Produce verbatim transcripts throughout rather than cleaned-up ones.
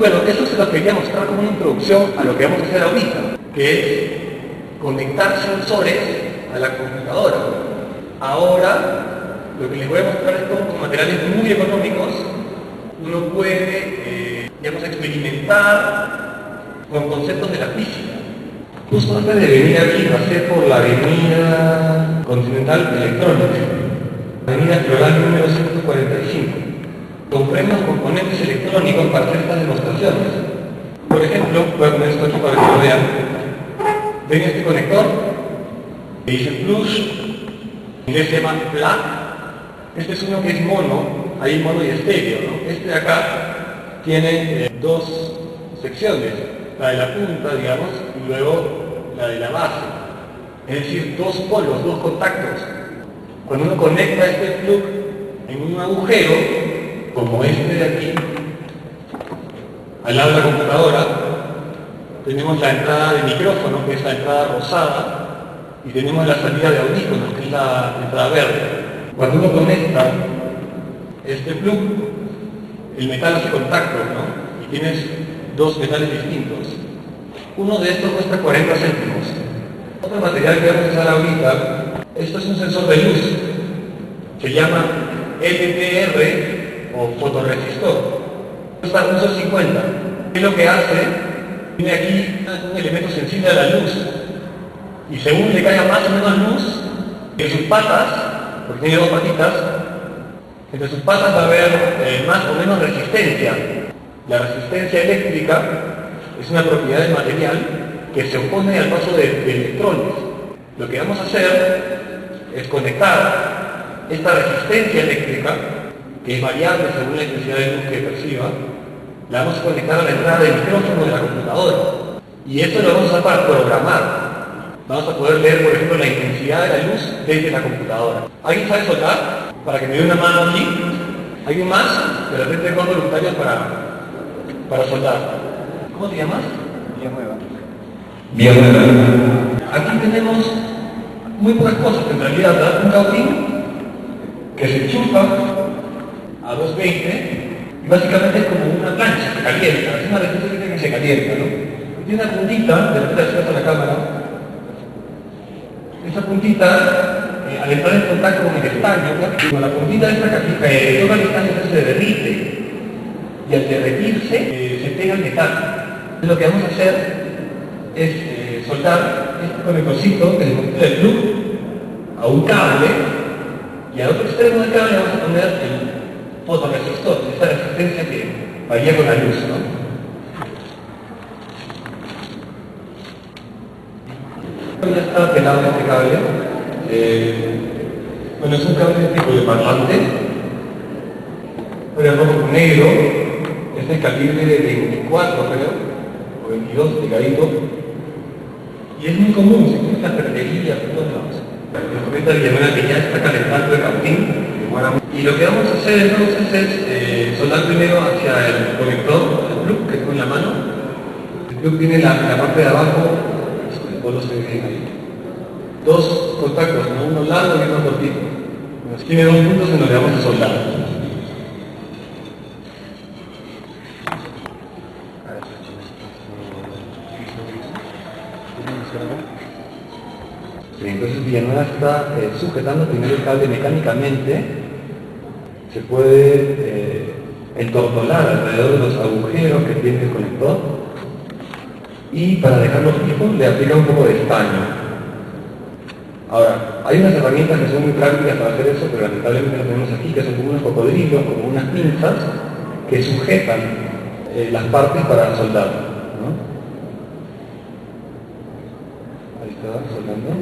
bueno, eso se lo quería mostrar como una introducción a lo que vamos a hacer ahorita, que es conectar sensores a la computadora. Ahora, lo que les voy a mostrar es cómo con materiales muy económicos uno puede, eh, digamos, experimentar con conceptos de la física. Justo antes de venir aquí pasé por la avenida Continental Electrónica, avenida Floral número ciento cuarenta y cinco. Compré unos componentes electrónicos para hacer estas demostraciones. Por ejemplo, voy a poner esto aquí para que lo vean. Ven este conector, que dice plus, y le se llama plug. Este es uno que es mono, hay mono y estéreo, ¿no? Este de acá tiene eh, dos secciones, la de la punta, digamos, y luego la de la base. Es decir, dos polos, dos contactos. Cuando uno conecta este plug en un agujero, como este de aquí, al lado de la computadora, tenemos la entrada de micrófono, que es la entrada rosada, y tenemos la salida de audífonos, que es la entrada verde. Cuando uno conecta este plug, el metal hace contacto, ¿no? Y tienes dos metales distintos. Uno de estos cuesta cuarenta céntimos. Otro material que vamos a usar ahorita, esto es un sensor de luz. Se llama L D R o fotorresistor. Cuesta uno cincuenta. ¿Qué es lo que hace? Tiene aquí un elemento sensible a la luz. Y según le caiga más o menos luz, en sus patas, porque tiene dos patitas, entre sus patas va a haber eh, más o menos resistencia. La resistencia eléctrica es una propiedad del material que se opone al paso de, de electrones. Lo que vamos a hacer es conectar esta resistencia eléctrica, que es variable según la intensidad de luz que perciba, la vamos a conectar a la entrada del micrófono de la computadora. Y esto lo vamos a usar para programar. Vamos a poder leer, por ejemplo, la intensidad de la luz desde la computadora. ¿Alguien sabe soltar? Para que me dé una mano aquí. ¿Alguien más? De repente con voluntarios para, para soltar. ¿Cómo te llamas? Villanueva. Villanueva. Aquí tenemos muy pocas cosas que en realidad, ¿verdad? Un cautín que se enchufa a doscientos veinte y básicamente es como una plancha que calienta. Es una resistencia que se calienta, ¿no? Y tiene una puntita, de repente la a la cámara. Esa puntita, eh, al entrar en contacto con el estaño, ¿no? Con la puntita de esta cajita, eh, toda la estaño se derrite, y al derretirse eh, se pega el metal. Lo que vamos a hacer es eh, soldar este conectorcito que le conecta el plug a un cable, y al otro extremo del cable vamos a poner el fotorresistor, esta resistencia que varía con la luz, ¿no? Ya está pelado este cable. Eh, bueno, es un cable tipo de parlante, pero rojo negro. Este es calibre de veinticuatro, creo, o veintidós, picadito. Y es muy común, se tiene las pertenerías por todos lados. La corriente de Villanueva que ya está calentando el cautín. Y lo que vamos a hacer entonces es eh, soldar primero hacia el conector, el plug, que es con la mano. El plug tiene la, la parte de abajo. Se ven ahí. Dos contactos, uno largo y uno cortito. Tiene dos puntos en los que vamos a soldar. Sí, entonces Villanueva está eh, sujetando primero el cable mecánicamente. Se puede eh, entortolar alrededor de los agujeros que tiene el conector. Y para dejarlo fijo le aplica un poco de estaño. Ahora, hay unas herramientas que son muy prácticas para hacer eso, pero lamentablemente las tenemos aquí, que son como unos cocodrilos, como unas pinzas que sujetan eh, las partes para soldar, ¿no? Ahí está, soldando.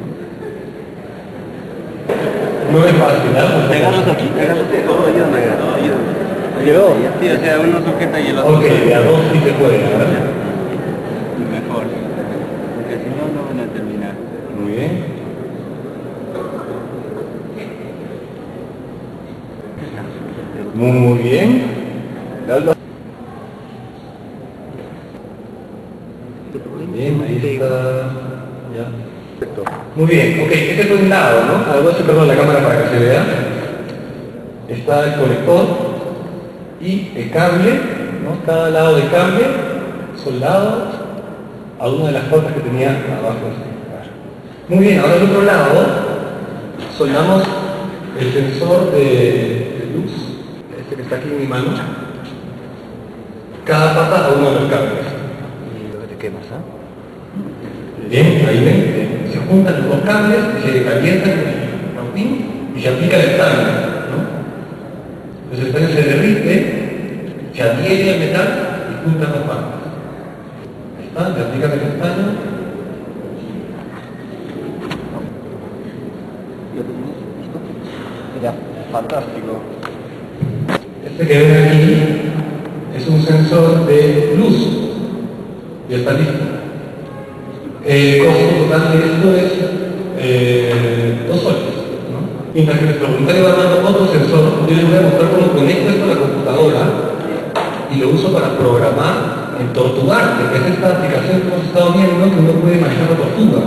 No es fácil, ¿no? Pegarlos aquí, pegarlos aquí, todo ayúdame, ayúdame. ¿Llegó? Sí, o sea, uno sujeta y el otro. Ok, de a dos sí se puede, ¿verdad? Mejor, porque si no, no van a terminar. Muy bien. Muy, muy bien. Bien, ahí está. Ya. Perfecto. Muy bien, ok, este es un lado, ¿no? Ahora voy a sacarlo a la cámara para que se vea. Está el conector y el cable. ¿no? Cada lado de cambio soldado a una de las puertas que tenía abajo. Muy bien, ahora del otro lado soldamos el sensor de, de luz, este que está aquí en mi mano, cada pata a uno de los cables. Y lo que te quemas, ¿eh? Bien, ahí ven, se juntan los dos cables, se calientan el rompín y se aplica el estándar, ¿no? Entonces el estándar se derrite, se adhiere al metal y juntan las partes. Ahí está, se aplica el estándar. Fantástico. Este que ven aquí es un sensor de luz. Ya está listo. El costo total de esto es eh, dos soles, ¿no? Mientras que nuestro voluntario va dando otro sensor, yo les voy a mostrar cómo conecto esto a la computadora y lo uso para programar en TortugArte, que es esta aplicación que hemos estado viendo que uno puede manejar la tortuga.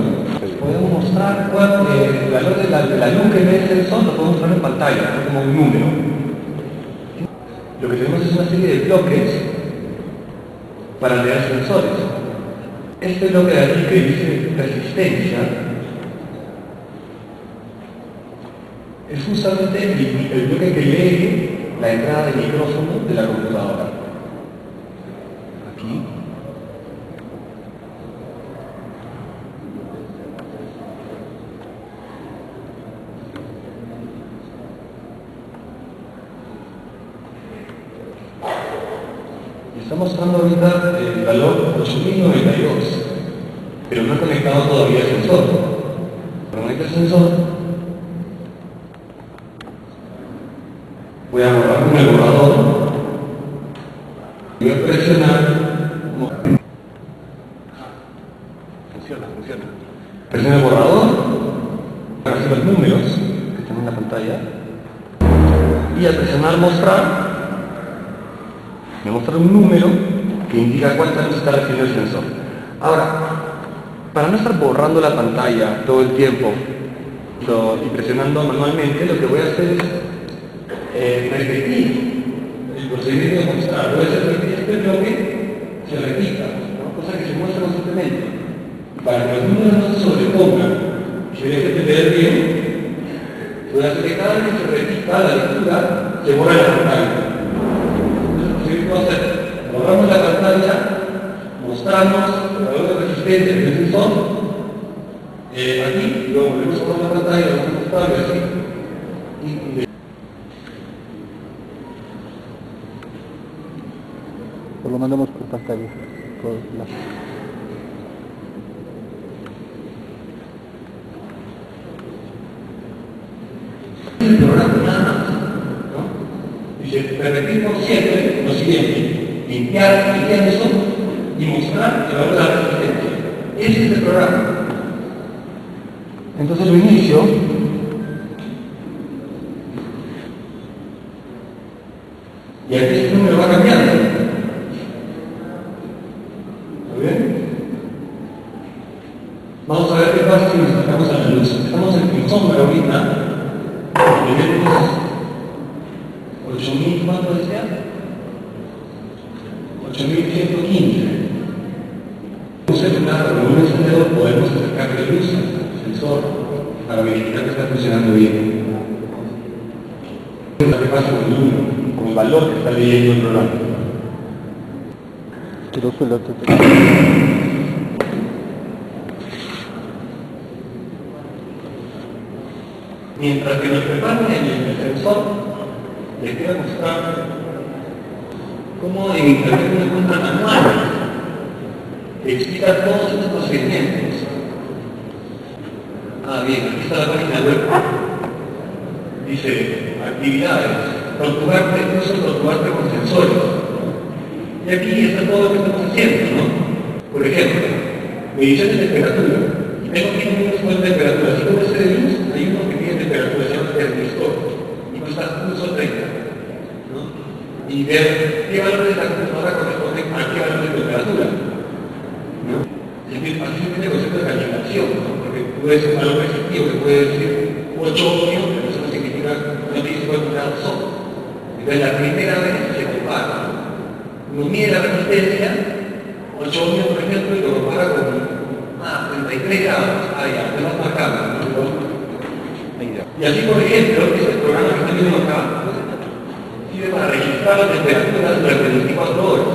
Podemos mostrar cuál, eh, el valor de la, de la luz que ve el sensor, lo podemos mostrar en pantalla, como un número. Lo que tenemos es una serie de bloques para leer sensores. Este bloque de aquí que dice resistencia es justamente el, el bloque que lee la entrada del micrófono de la computadora. Aquí. Está mostrando ahorita el valor ocho mil noventa y dos, pero no ha conectado todavía el sensor. Conecta el sensor. Voy a borrar con el borrador. Voy a presionar. Funciona, funciona. Presiono el borrador. Recibo los números que están en la pantalla. Y al presionar mostrar, me muestra un número que indica cuánta luz está recibiendo el sensor. Ahora, para no estar borrando la pantalla todo el tiempo y presionando manualmente, lo que voy a hacer es eh, repetir el procedimiento de mostrar. Voy a hacer repetir este bloque, se repita, ¿no? Cosa que se muestra constantemente. Para que los números no se sobrepongan, si voy a entender bien, voy a hacer que cada vez que se repita la lectura, se borra la pantalla. Entonces, borramos la pantalla, mostramos el valor de resistencia del sensor, eh, aquí, luego volvemos a borrar la pantalla, lo vamos a mostrar así. Y, y... Pues lo mandamos por pantalla. Por la... Repetimos siempre lo siguiente: limpiar, limpiar eso y mostrar el valor de la resistencia. Ese es el programa. Entonces lo inicio. Y aquí este número va cambiando. ¿Está bien? Vamos a ver qué pasa si nos acercamos a la luz. Estamos en sombra ahorita. ocho mil, ¿cuánto decía? ocho mil ciento quince. Entonces, con un encendedor podemos acercar la luz al sensor para verificar que está funcionando bien. ¿Qué pasa con el número? Con el valor que está leyendo el programa. Quiero suelto. Mientras que nos preparan el sensor, les quiero mostrar cómo editar una cuenta manual que explica todos estos procedimientos. Ah, bien, aquí está la página web. Dice actividades, TortugArte, incluso TortugArte con sensores. Y aquí está todo lo que estamos haciendo, ¿no? Por ejemplo, mediciones de temperatura. Tengo aquí un sol de temperatura. Si no se de luz, hay uno que tiene temperatura, se llama termistor. Y cuesta un sol treinta. Y ver qué valores de la computadora corresponden a qué valores de temperatura, ¿no? Es que básicamente el concepto de calibración, ¿no? Porque puede ser un valor restrictivo que puede decir ocho ohmios, pero eso no significa no tiene cincuenta grados. Entonces la primera vez se compara, ¿no? lo mide la resistencia, ocho ohmios por ejemplo, y lo compara con ah, treinta y tres grados, ah ya, tenemos más cámara, ¿no? Y aquí por ejemplo, este programa que está viendo acá sirve para registrar la temperatura durante veinticuatro horas.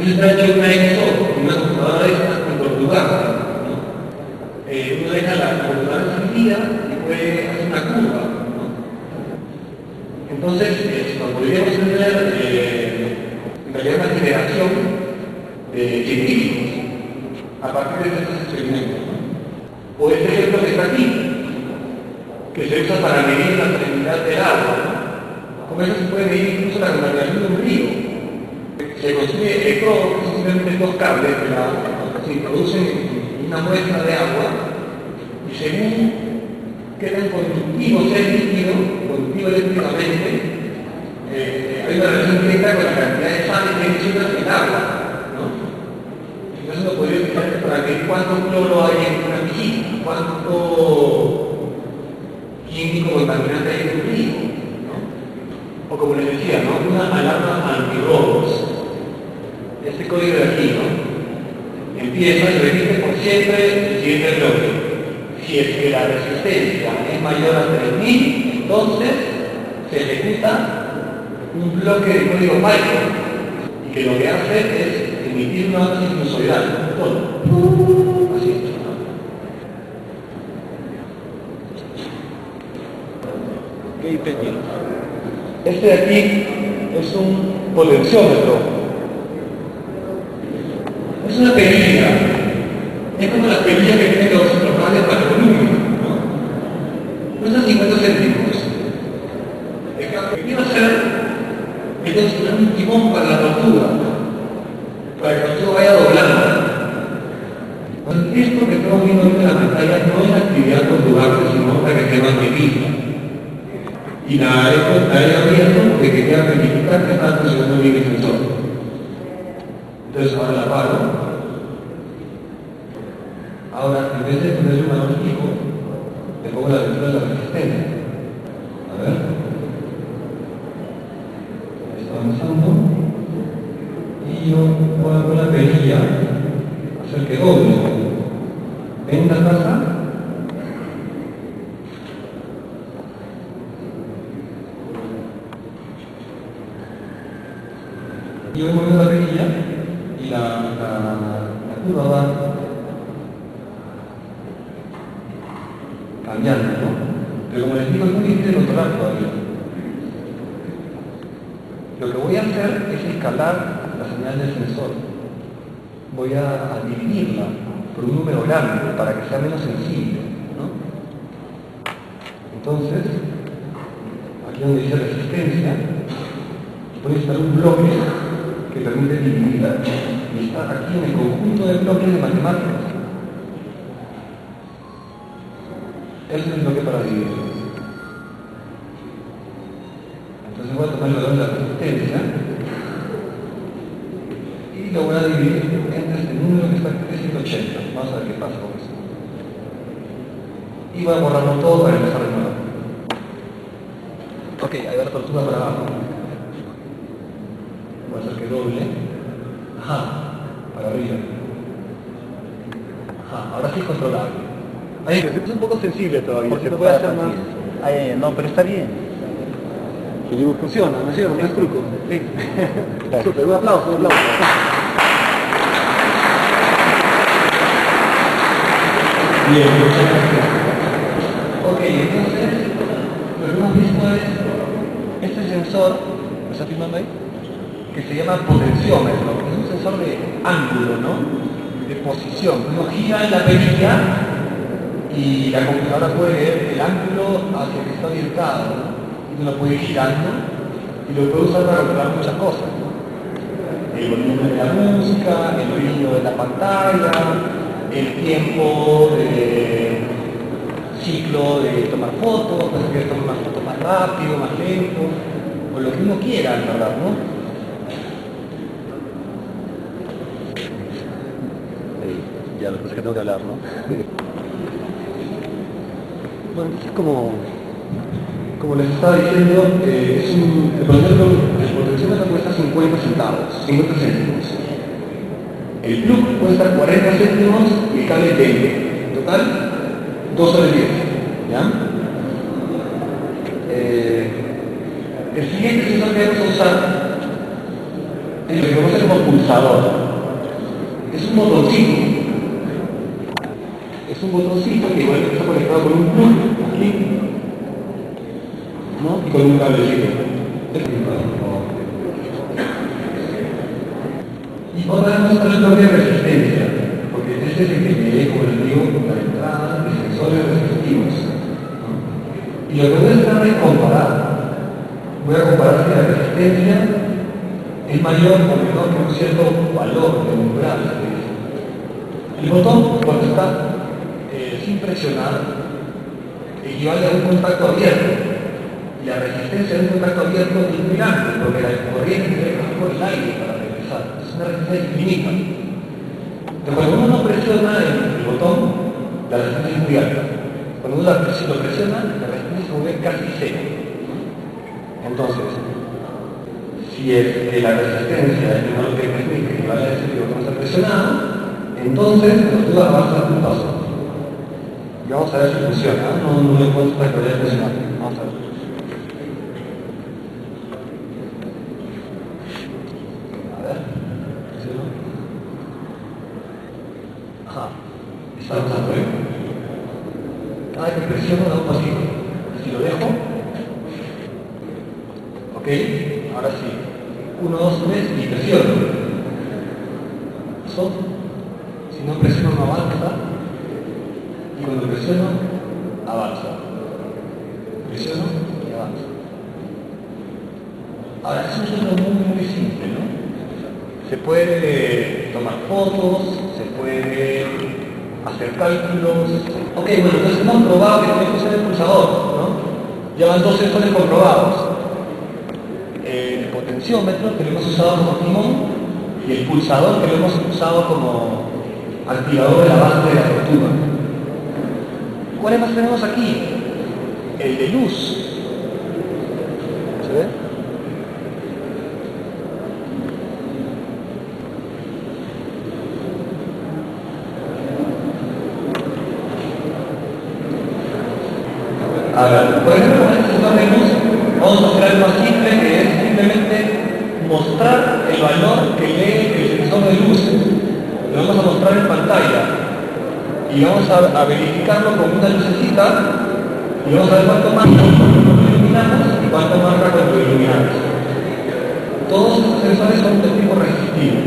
Eso está hecho en una X O, una computadora de estas en TortugArte, ¿no? eh, uno deja la computadora encendida y puede hacer una curva, ¿no? Entonces, eh, cuando volvemos a tener eh, en realidad una generación de científicos a partir de estos experimentos, ¿no? O este ejemplo que está aquí, que se usa para medir la salinidad del agua, ¿no? Con eso se puede medir incluso la contaminación de un río. Se construye el probo, que son simplemente dos cables de la agua, se producen una muestra de agua y según qué tan conductivo sea el líquido, conductivo eléctricamente, eh, hay una relación directa con la cantidad de sal que hay en el agua, ¿no? Entonces lo podría utilizar para ver cuánto cloro hay en una piscina, cuánto químico contaminante hay en un río, ¿no? O como les decía, ¿no? Una alarma antirrobos. Este código de aquí, ¿no? Empieza y repite por siempre el siguiente bloque. Si es que la resistencia es mayor a tres mil, entonces se ejecuta un bloque de código Python y que lo que hace es emitir una onda sinusoidal, un tono. Así es. ¿Qué I P tiene? Este de aquí es un potenciómetro. Es una perilla, es como la perilla que tiene los normales para el volumen, ¿no? No son cincuenta céntimos. El cambio que quiero hacer es construir un timón para la tortuga, ¿no? Para que la tortuga vaya doblando. Esto que estamos viendo en la pantalla no es actividad tortugarte, sino para que se magnifica. Y la he abierto porque quería magnificar que está funcionando bien el sensor. Entonces ahora la paro. Ahora, en vez de ponerle un valor fijo, le pongo la altura de la resistencia. A ver. Está avanzando. Y yo puedo con la perilla hacer que doble. ¿Ven la tasa? Y yo voy moviendo la perilla. La, la, la curva va cambiando, ¿no? Pero como les digo, es muy difícil controlar todavía. Lo que voy a hacer es escalar la señal del sensor. Voy a, a dividirla por un número grande para que sea menos sensible, ¿no? Entonces, aquí donde dice resistencia, voy a instalar un bloque que permite dividirla. Y está aquí en el conjunto de bloques de matemáticas. Ese es el bloque para dividir. Entonces voy a tomar el valor de la resistencia y lo voy a dividir entre este número que está en trescientos ochenta. Vamos a ver qué pasa con eso. Y voy a borrarlo todo para empezar de nuevo. Ok, ahí va la tortuga para abajo. Voy a hacer que doble. Ajá, para arriba. Ajá, ahora sí es controlable. Ahí es un poco sensible todavía. Porque se puede hacer más. Ay, no, pero está bien. Funciona, ¿no es cierto? No es truco. Sí. Claro. Super, un aplauso, un aplauso. Bien, muchas gracias. Ok, entonces, lo que hemos visto es este sensor, ¿lo está filmando ahí? Que se llama potenciómetro, que es un sensor de ángulo, ¿no? De posición. Uno gira en la perilla y la computadora puede ver el ángulo hacia el que está orientado, ¿no? Uno lo puede ir girando y lo puede usar para controlar muchas cosas, ¿no? El volumen de la música, el brillo de la pantalla, el tiempo de ciclo de tomar fotos, puede que tome más fotos más rápido, más lento, o lo que uno quiera, ¿verdad? ¿No? Ya, lo que pasa es que tengo que hablar, ¿no? Bueno, es como como les estaba diciendo, eh, es un, el proyecto del potenciómetro cuesta cincuenta centavos, cincuenta céntimos. El plug cuesta cuarenta céntimos y el cable veinte. En total, dos soles diez. ¿Ya? Eh, el siguiente sensor que vamos a usar es lo que conoce como pulsador. Es un botoncito. Es un botoncito que igual está conectado con un plug aquí, ¿no? Y con un cablecito. Y otra vez está el doble de resistencia, porque este es el que tiene, como les digo, con la entrada de sensores respectivos, ¿no? Y lo que voy a tratar de comparar, voy a comparar si la resistencia es mayor o menor que un cierto valor de umbral. El botón, cuando está eh, sin presionar, equivale a un contacto abierto, y la resistencia de un contacto abierto es muy grande, porque la corriente tiene que pasar por el aire para regresar, es una resistencia infinita. Entonces, cuando uno no presiona el botón, la resistencia es muy alta. Cuando uno lo presiona, la resistencia se vuelve casi cero. Entonces, si es que la resistencia es menor que el que equivale a decir que el botón está presionado, entonces nos va a avanzar un paso. Y vamos a ver si funciona. No, no me encuentro para que vaya a funcionar. Vamos a ver. A ver. ¿Sí, no? Ajá. Está avanzando bien. Cada vez que presiono da un pasito. Si lo dejo. Ok. Ahora sí. Uno, dos, tres y presiono. Son. Si no presiono no avanza, y cuando presiono, avanza. Presiono y avanza. Ahora, es un sonido muy, muy simple, ¿no? Se puede tomar fotos, se puede hacer cálculos. Ok, bueno, entonces hemos probado que tiene que usar el pulsador, ¿no? Ya van dos sensores comprobados. El potenciómetro, que lo hemos usado como timón, y el pulsador, que lo hemos usado como activador de la base de la tortuga. ¿Cuáles más tenemos aquí? El de luz. ¿Se ve? A ver, por ejemplo, con este sensor de luz vamos a mostrar algo más simple, que es simplemente mostrar el valor que lee el sensor de luz. Lo vamos a mostrar en pantalla y vamos a, a verificarlo con una lucecita y vamos a ver cuánto más iluminamos y cuánto más cuando iluminamos. Todos estos sensores son de tipo resistivo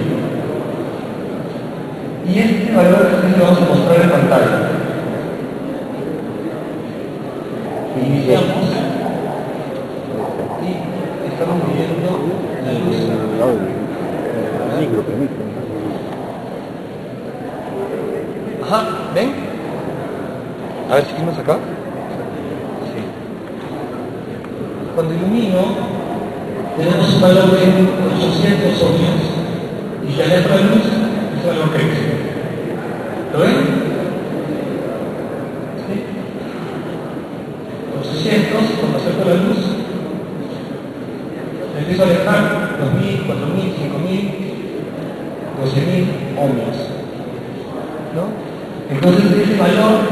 y este valor de resistencia lo vamos a mostrar en pantalla. Iniciamos y estamos midiendo la luz. Micro, micro. Ajá, ¿ven? A ver si vimos acá. Sí. Cuando ilumino, tenemos un valor de ochocientos ohmios. Y si hay otra luz, ese valor crece. ¿Lo ven? ¿Sí? ochocientos, cuando acerco la luz, me empiezo a alejar dos mil, cuatro mil, cinco mil, doce mil ohmios. ¿No? Entonces ese valor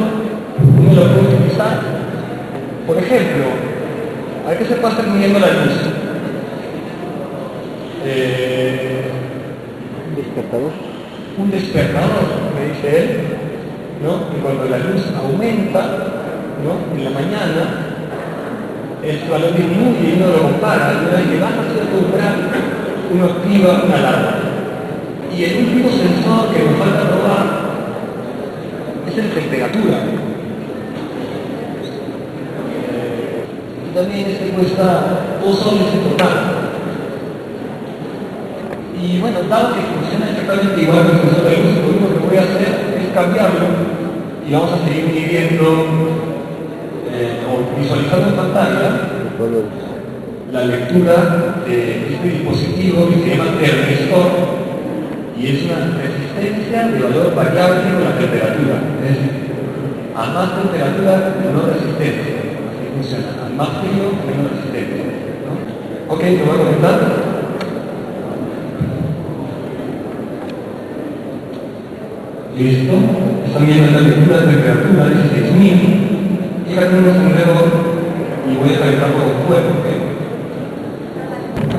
uno lo puede utilizar. Por ejemplo, a ver qué se pasa midiendo la luz. Eh, un despertador. Un despertador, me dice él, ¿no? Y cuando la luz aumenta, ¿no? En la mañana, el valor disminuye y uno lo compara, y una vez que baja cierto umbral, uno activa una alarma. Y el último sensor que nos falta probar es el de temperatura. Y también este cuesta dos soles en total. Y bueno, dado que funciona exactamente igual que el sensor de luz, lo único que voy a hacer es cambiarlo y vamos a seguir midiendo eh, o visualizando en pantalla la lectura de este dispositivo que se llama termistor. Y es una resistencia de valor variable con la temperatura. Es decir, a más temperatura, menor resistencia. Así funciona. más frío, menos arquitecto, ¿no? Ok, te voy a comentar. Listo. Están viendo la lectura de temperatura de dieciséis mil. Y acá tenemos un reloj y voy a calentar con el fuego, ¿ok?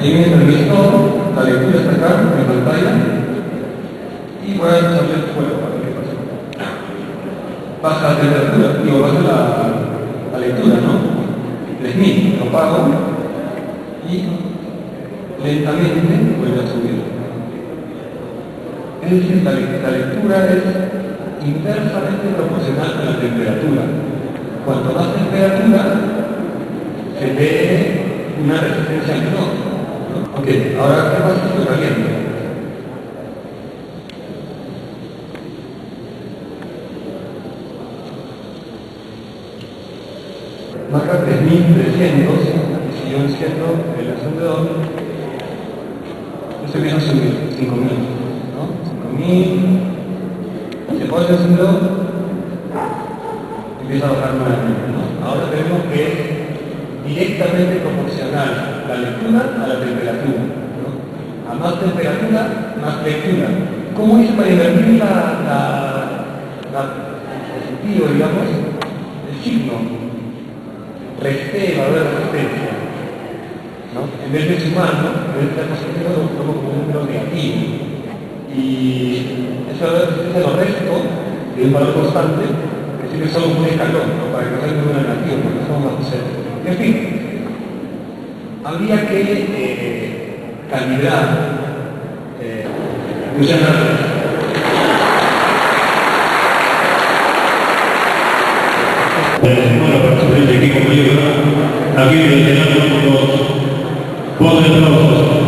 Ahí viene el visto, la lectura está acá en la pantalla. Y voy a echarle el fuego para que pase. Pasa la temperatura, digo, pasa la, la lectura, ¿no? tres mil, lo apago y lentamente vuelve a subir. Es decir, la, la lectura es inversamente proporcional a la temperatura. Cuanto más temperatura, se ve una resistencia menor, ¿no? Ok, ahora ¿qué pasa si lo caliento? Marca tres mil trescientos, y si yo enciendo el encendedor, se viene a subir cinco mil. Se pone el encendedor, empieza a bajar nuevamente, ¿no? Ahora tenemos que es directamente proporcional la lectura a la temperatura, ¿no? A más temperatura, más lectura. ¿Cómo hice para invertir la, la, la, el sentido, digamos, el signo? Resté el valor de resistencia, ¿no? En vez de sumar, ¿no? En vez de estar positivo, lo tomo como un número negativo. Y eso es el resto de un valor constante, es decir, que solo un escalón, ¿no? Para que no salga una negativa, porque somos más ceros. En fin, habría que eh, calibrar eh, muchas gracias. Bueno, para que estéis aquí conmigo, aquí en el canal, con los dos, con los dos.